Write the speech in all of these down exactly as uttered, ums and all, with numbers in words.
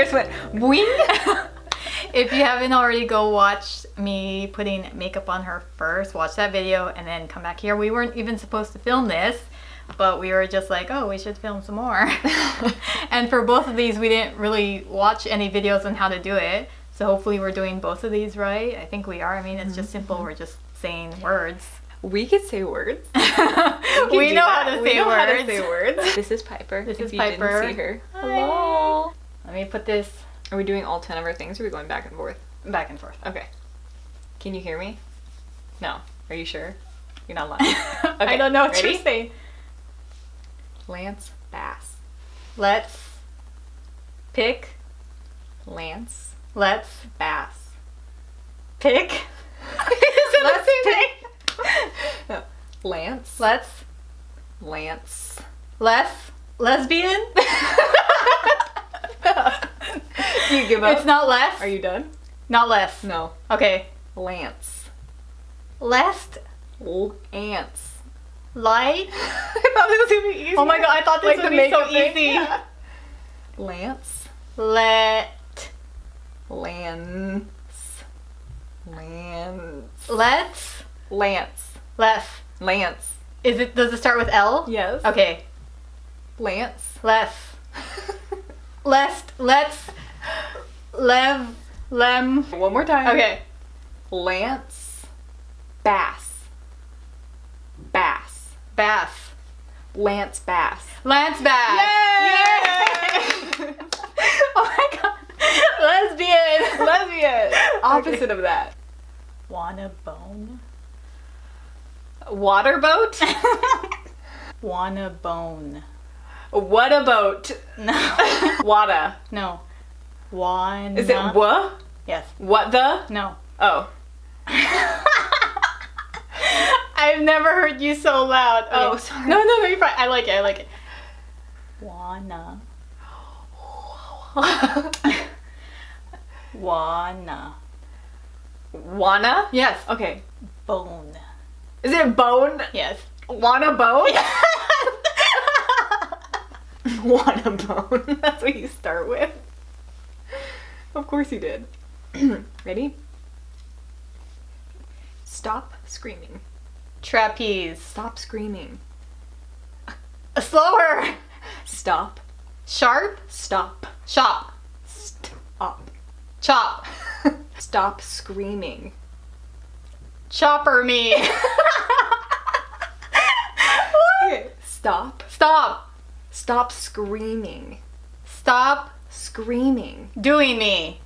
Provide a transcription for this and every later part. ears went boing. If you haven't already, go watch me putting makeup on her first. Watch that video and then come back here. We weren't even supposed to film this, but we were just like, oh, we should film some more. And for both of these, we didn't really watch any videos on how to do it. So hopefully we're doing both of these right. I think we are. I mean, it's mm-hmm. just simple. We're just saying words. We could say words. We, we know that. how to we say know words. How to say words. This is Piper. This if is you Piper. Didn't see her. Hi. Hello. Let me put this. Are we doing all ten of our things, or are we going back and forth? Back and forth. Okay. Can you hear me? No. Are you sure? You're not lying. Okay. I don't know what Ready? You're saying. Lance Bass. Let's pick Lance. Let's Bass. Pick. Is it Let's the same pick. No. Lance. Let's. Lance. Les. Lesbian. You give up. It's not less. Are you done? Not less. No. Okay. Lance. Lest. L ants. Light. I thought it was gonna be easy. Oh my god! I thought this like would be so easy. Yeah. Lance. Let. Lance. Lance. Let's. Lance. Les. Lance. Is it? Does it start with L? Yes. Okay. Lance. Les. Lest. Let's. Lev. Lem. One more time. Okay. Lance. Bass. Bass. Bass. Lance Bass. Lance Bass. Yay! Yay! Oh my god. Lesbian. Lesbian. Opposite okay. of that. Wanna bone. Water boat? Wanna bone. What a boat? No. Wada. No. Wana. Is it wha? Yes. What the? No. Oh. I've never heard you so loud. Okay. Oh, sorry. No, no, no, you're fine. I like it, I like it. Wana. Wana. Wana? Yes. Okay. Bone. Is it bone? Yes. Wanna bone? Yes. Wanna bone. That's what you start with. Of course you did. Ready? Stop screaming. Trapeze. Stop screaming. A slower. Stop. Sharp. Stop. Shop. Stop. Chop. Stop screaming. Chopper me. Okay. Stop. Stop. Stop screaming. Stop screaming. Doing me.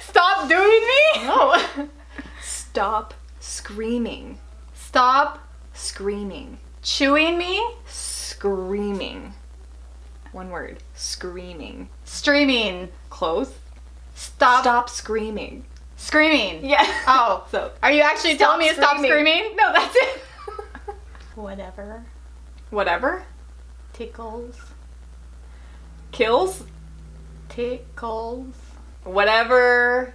Stop doing me? No. Stop screaming. Stop screaming. Chewing me? Screaming. One word. Screaming. Streaming. Close. Stop. Stop screaming. Screaming. Yeah. Oh. So are you actually telling me to stop screaming? No, that's it. Whatever. Whatever? Tickles. Kills? Tickles. Whatever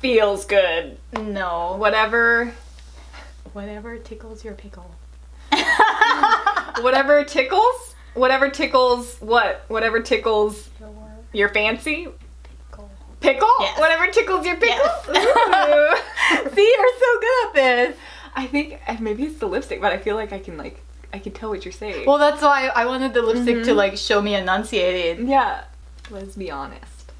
feels good. No. Whatever. Whatever tickles your pickle. Whatever tickles? Whatever tickles what? Whatever tickles your, your fancy? Pickle? Yes. Whatever tickles your pickle. Yes. See, you're so good at this. I think maybe it's the lipstick, but I feel like I can like I can tell what you're saying. Well, that's why I wanted the lipstick mm-hmm. to like show me enunciated. Yeah. Let's be honest.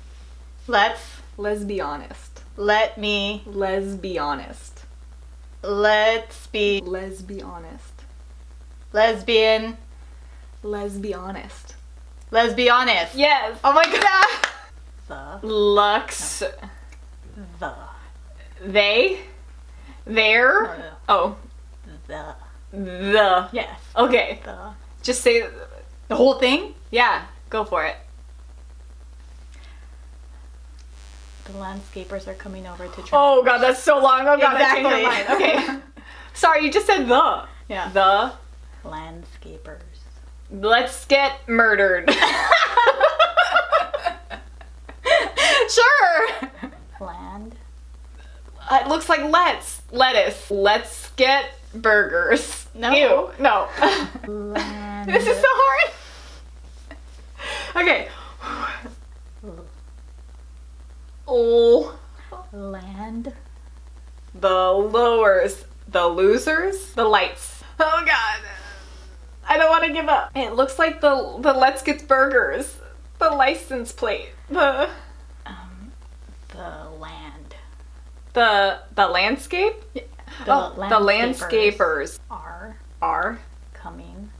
Let's. Let's be honest. Let me. Let's be honest. Let's be. Let's be honest. Lesbian. Let's be honest. Let's be honest. Yes. Oh my god. The. Lux. No. The. They. There. No, no. Oh. The. The. Yes. Okay. The. Just say the whole thing? Yeah. Go for it. The landscapers are coming over to try. Oh god, that's so long. Oh god, exactly. That changed my mind. Okay. Sorry, you just said the. Yeah. The. Landscapers. Let's get murdered. Sure. Land. Uh, it looks like let's. Lettuce. Let's get burgers. No. Ew. No. Land. This is so hard. Okay. Oh. Land. The lowers. The losers. The lights. Oh God. I don't want to give up. It looks like the the Let's Get Burgers. The license plate. The um the land. The the landscape? The, oh, landscapers the landscapers are are coming.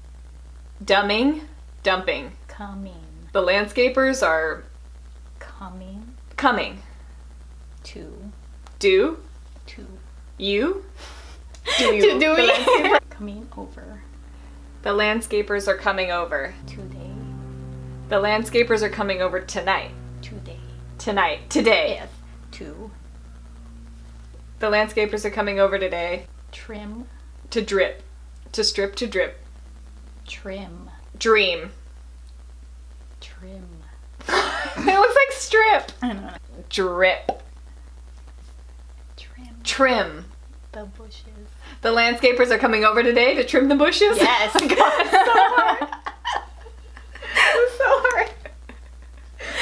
Dumbing. Dumping. Coming. The landscapers are coming. Coming. To. Do. To. You. Do you. To do you. Coming over. The landscapers are coming over. Today. The landscapers are coming over tonight. Today. Tonight. Today. Yes. To. The landscapers are coming over today. Trim. To drip. To strip to drip. Trim. Dream. Trim. It looks like strip. I know. Drip. Trim. Trim. The bushes. The landscapers are coming over today to trim the bushes? Yes. Oh my God, it's so hard. It's so hard.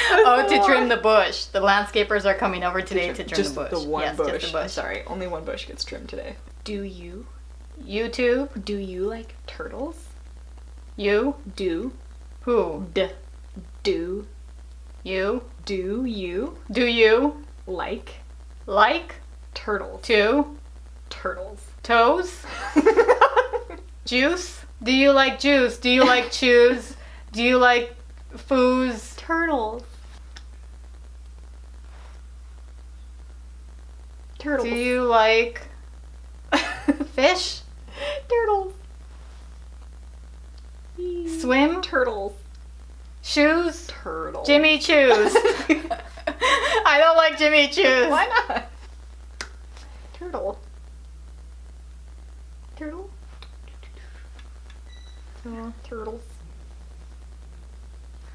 Oh, so to hard. Trim the bush. The landscapers are coming over today to trim, to trim just the bush. The one yes, bush. Just the one bush. Sorry, only one bush gets trimmed today. Do you? You too? Do you like turtles? You? Do. Who? D. Do. You? Do you? Do you? Like? Like? Turtle. To? Turtles. Toes? Juice? Do you like juice? Do you like chews? Do you like foos? Turtles. Turtles. Do you like fish? Turtles. Swim? Turtles. Shoes? Turtles. Jimmy Choos. I don't like Jimmy Choos. Why not? Turtle. Turtle? Oh, turtles.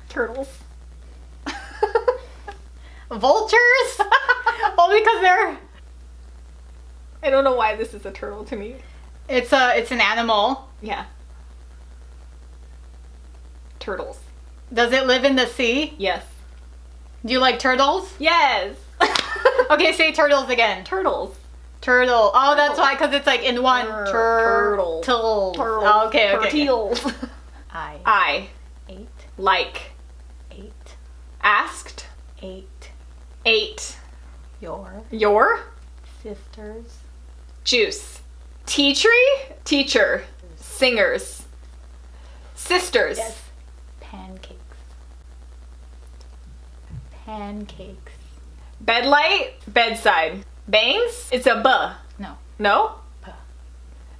Turtles. Vultures? Only because they're... I don't know why this is a turtle to me. It's a, it's an animal. Yeah. Turtles. Does it live in the sea? Yes. Do you like turtles? Yes. Okay, say turtles again. Turtles. Turtle. Oh, that's why, because it's like in one. Tur turtle. Turtle. Turtle. Oh, okay, okay. Turtles. I. I. Eight. Like. Eight. Asked. Eight. Eight. Your. Your. Sisters. Juice. Tea tree. Teacher. Singers. Sisters. Yes. Pancakes. Pancakes. Bedlight. Bedside. Bangs? It's a buh. No. No? Buh.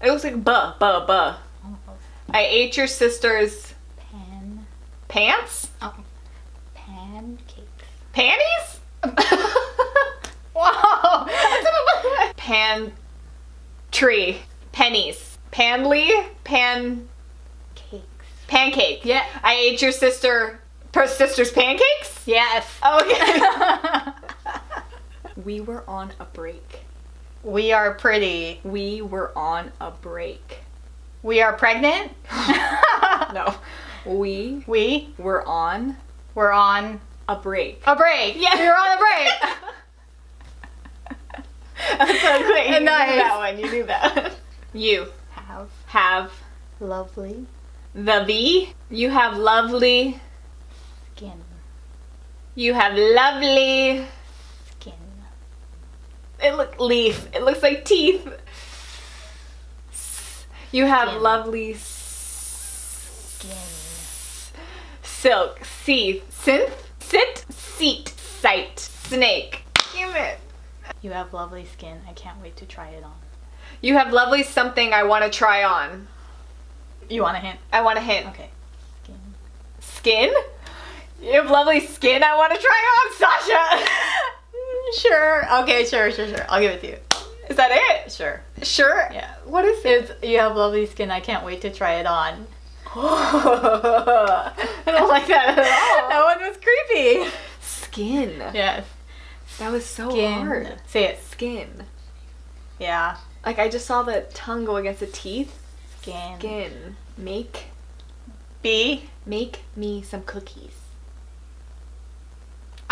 It looks like buh, buh, buh. Oh. I ate your sister's... Pan. Pants? Oh. Pancakes. Panties? Wow. Pan... Tree. Pennies. Panly? Pan... Cakes. Pancake. Yeah. I ate your sister... Her sister's pancakes? Yes. Okay. We were on a break. We are pretty. We were on a break. We are pregnant? No. We. We. We're on. We're on. A break. A break. Yeah. We're on a break. That's so great. You nice. Knew that one. You knew that one. You. Have. Have. Lovely. The V. You have lovely. Skin. You have lovely. It look leaf. It looks like teeth. You have skin. Lovely skin. Silk. Seeth. Synth. Sit. Seat. Sight. Snake. Human. You have lovely skin. I can't wait to try it on. You have lovely something I want to try on. You want a hint? I want a hint. Okay. Skin. Skin? You have lovely skin I want to try on, Sasha. Sure. Okay, sure, sure, sure. I'll give it to you. Is that it? Sure. Sure? Yeah. What is it? It's, you have lovely skin. I can't wait to try it on. I don't like that at all. That one was creepy. Skin. Yes. That was so skin. Hard. Say it. Skin. Yeah. Like I just saw the tongue go against the teeth. Skin. Skin. Make. Be. Make me some cookies.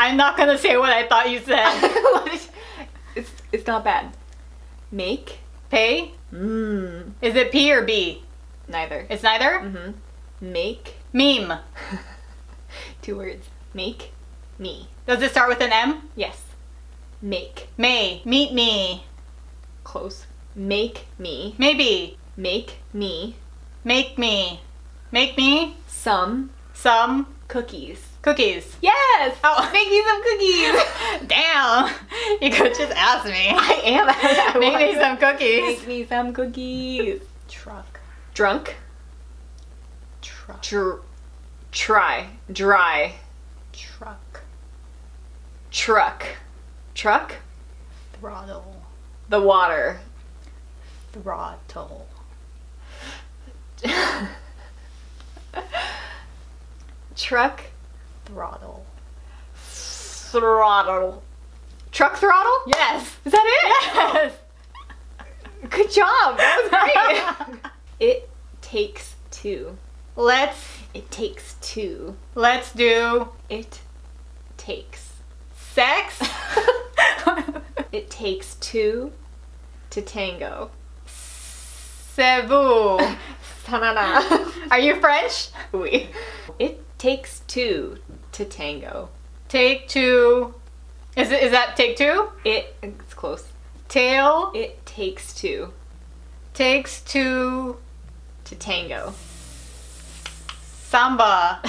I'm not gonna say what I thought you said. it's, it's not bad. Make? Pay? Mm. Is it P or B? Neither. It's neither? Mm-hmm. Make? Meme. Two words. Make? Me. Does it start with an M? Yes. Make. May. Meet me. Close. Make me. Maybe. Make me. Make me. Make me. Some. Some. Cookies. Cookies. Yes! Oh, make me some cookies! Damn! You could just ask me. I am. I make me some cookies. Make me some cookies. Truck. Drunk. Truck. Dr try. Dry. Truck. Truck. Truck? Throttle. The water. Throttle. Truck. Throttle. Throttle. Truck throttle? Yes. Is that it? Yes. Good job. That was great. It takes two. Let's. It takes two. Let's do. It takes. Sex? It takes two to tango. Cebu. Are you French? Oui. It takes two to tango. Take two. Is it? Is that take two? It. It's close. Tail. It takes two. Takes two to tango. Samba.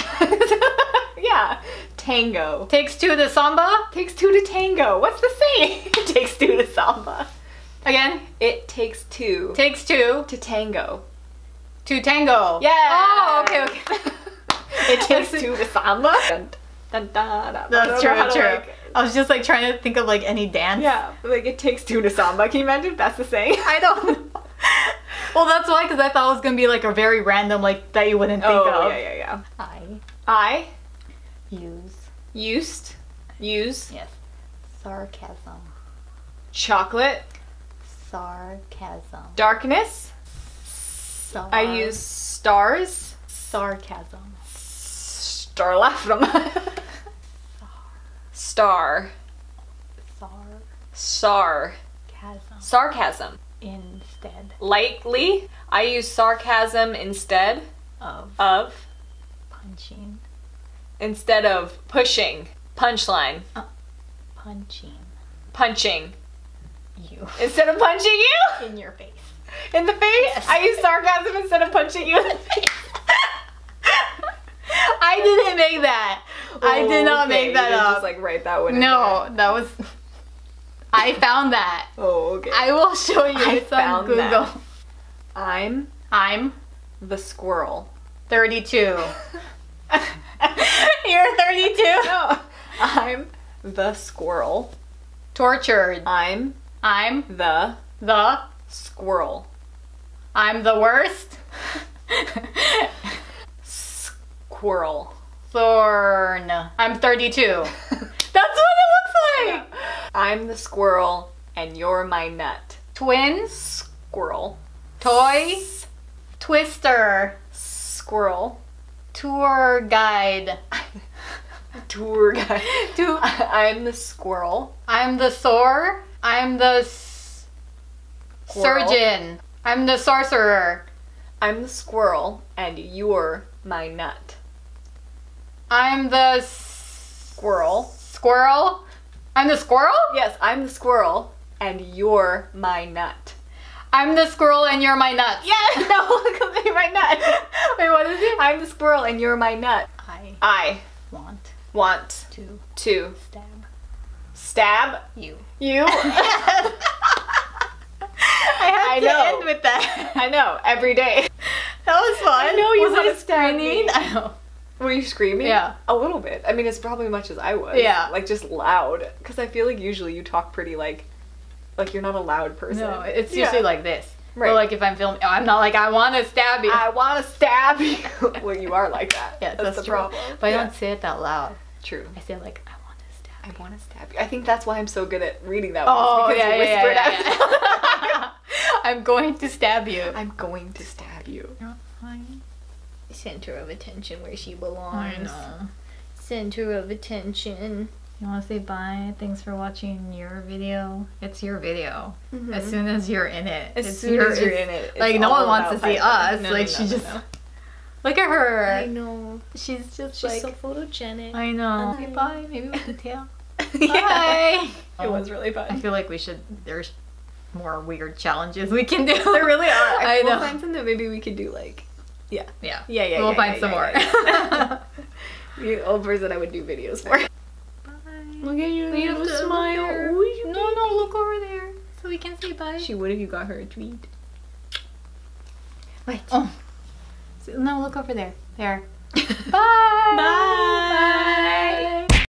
Yeah. Tango. Takes two to samba. Takes two to tango. What's the saying? It takes two to samba. Again. It takes two. Takes two to tango. To tango. Yeah. Oh, okay, okay. It takes two to samba. That's true, that's true. I was just like trying to think of like any dance. Yeah, like it takes two to samba. Can you imagine if that's the saying? I don't know. Well, that's why, because I thought it was going to be like a very random, like that you wouldn't think oh, of. Oh, yeah, yeah, yeah. I. I. Use. Used. Use. Yes. Sarcasm. Chocolate. Sarcasm. Darkness. Sar I use stars. Sarcasm. Star laughing. Star. Sar. Sar. Sarcasm. Sarcasm. Instead. Lightly. I use sarcasm instead of. Of. Punching. Instead of pushing. Punchline. Uh, punching. Punching. You. Instead of punching you? In your face. In the face? Yes. I use sarcasm instead of punching you in the face. I didn't make that. Oh, I did not okay. make that you up. Just like write that one. No, in that was. I found that. Oh, okay. I will show you. I found Google. That. I'm. I'm. The squirrel. thirty-two. You're thirty-two. No. I'm the squirrel. Tortured. I'm. I'm the. The. Squirrel. I'm the worst. Squirrel. Thorn. I'm thirty-two. That's what it looks like! I'm the squirrel and you're my nut. Twin. Squirrel. Toy. S Twister. Squirrel. Tour guide. Tour guide. Tour I'm the squirrel. I'm the sore. I'm the squirrel. Surgeon. I'm the sorcerer. I'm the squirrel and you're my nut. I'm the squirrel. Squirrel? I'm the squirrel? Yes, I'm the squirrel and you're my nut. I'm the squirrel and you're my nut. Yes! No, look, you're my nut. Wait, what is it? I'm the squirrel and you're my nut. I. I. Want. Want. To. To. Stab. Stab. You. You? I have I to know. End with that. I know, every day. That was fun. I know you was were screaming. I know. Were you screaming? Yeah. A little bit. I mean, as probably much as I was. Yeah. Like, just loud. Because I feel like usually you talk pretty, like, like you're not a loud person. No, it's yeah. usually like this. Right. Or like if I'm filming, oh, I'm not like, I want to stab you. I want to stab you. Well, you are like that. Yeah, that's, that's the true. problem. But yeah. I don't say it that loud. True. I say like, I want to stab you. I want to stab you. I think that's why I'm so good at reading that one. Oh, because yeah, you yeah, whisper yeah, yeah, yeah. I'm going to stab you. I'm going to stab you. Center of attention where she belongs. I know. Center of attention. you want to say bye, thanks for watching your video. It's your video. Mm-hmm. As soon as you're in it. As it's soon your, as you're in it. Like, no one wants to see Piper. us. No, like, no, she no, just... No. Look at her. I know. She's just She's like... so photogenic. I know. Bye. Okay, bye. Maybe with the tail. Bye. It was really fun. I feel like we should... There's more weird challenges we can do. There really are. I we'll know. find something that maybe we could do, like... Yeah. Yeah. Yeah, yeah, We'll yeah, find yeah, some yeah, more. You're the old person I would do videos for. Look at your we little smile. Ooh, no, baby. no, look over there. So we can say bye. She would if you got her a treat. Wait. Oh. So, no, look over there. There. Bye. Bye. Bye.